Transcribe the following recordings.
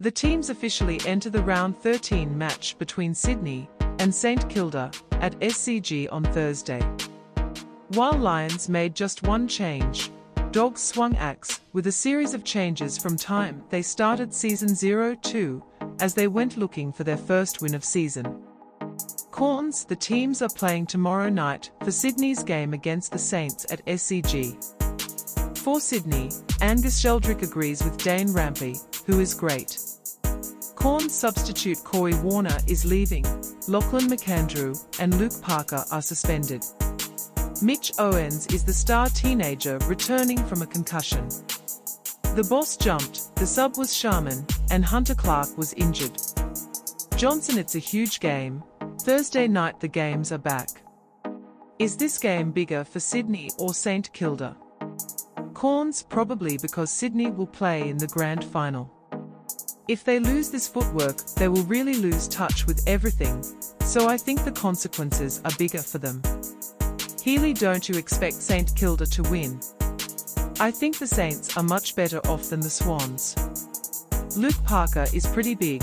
The teams officially enter the Round 13 match between Sydney and St Kilda at SCG on Thursday. While Lions made just one change, Dogs swung axe with a series of changes from time they started season 0-2 as they went looking for their first win of season. Cornes, the teams are playing tomorrow night for Sydney's game against the Saints at SCG. For Sydney, Angus Sheldrick agrees with Dane Rampe, who is great. Cornes substitute Corey Warner is leaving, Lachlan McAndrew and Luke Parker are suspended. Mitch Owens is the star teenager returning from a concussion. The boss jumped, the sub was Sharman, and Hunter Clark was injured. Johnson, it's a huge game. Thursday night the games are back. Is this game bigger for Sydney or St Kilda? Cornes, probably, because Sydney will play in the grand final. If they lose this footwork, they will really lose touch with everything, so I think the consequences are bigger for them. Healy, don't you expect St Kilda to win? I think the Saints are much better off than the Swans. Luke Parker is pretty big.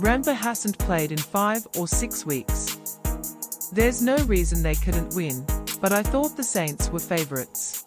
Rampe hasn't played in 5 or 6 weeks. There's no reason they couldn't win, but I thought the Saints were favourites.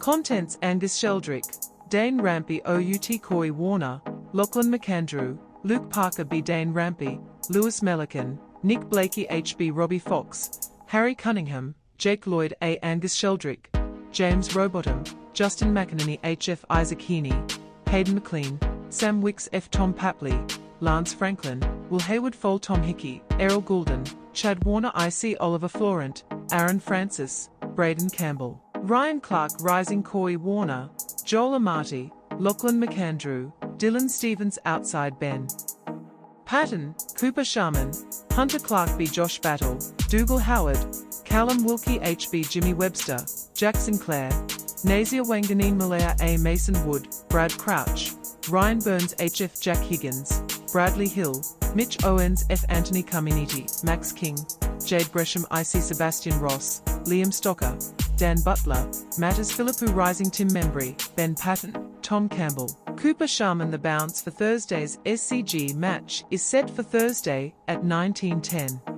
Contents: Angus Sheldrick, Dane Rampe, out Corey Warner, Lachlan McAndrew, Luke Parker, B Dane Rampe, Lewis Melican, Nick Blakey, HB Robbie Fox, Harry Cunningham, Jake Lloyd, A Angus Sheldrick, James Rowbottom, Justin McInerney, HF Isaac Heaney, Hayden McLean, Sam Wicks, F Tom Papley, Lance Franklin, Will Hayward, Fol Tom Hickey, Errol Goulden, Chad Warner, IC Oliver Florent, Aaron Francis, Braden Campbell, Ryan Clark rising, Corey Warner, Joel Amati, Lachlan McAndrew, Dylan Stevens outside, Ben Patton, Cooper Sharman, Hunter Clark, B Josh Battle, Dougal Howard, Callum Wilkie, HB Jimmy Webster, Jackson Clare, Nazir Wanganeen Malaya, A Mason Wood, Brad Crouch, Ryan Burns, HF Jack Higgins, Bradley Hill, Mitch Owens, F Anthony Caminiti, Max King, Jade Gresham, IC Sebastian Ross, Liam Stocker, Dan Butler, Matters Philippou rising, Tim Membry, Ben Patton, Tom Campbell, Cooper Sharman. The bounce for Thursday's SCG match is set for Thursday at 19:10.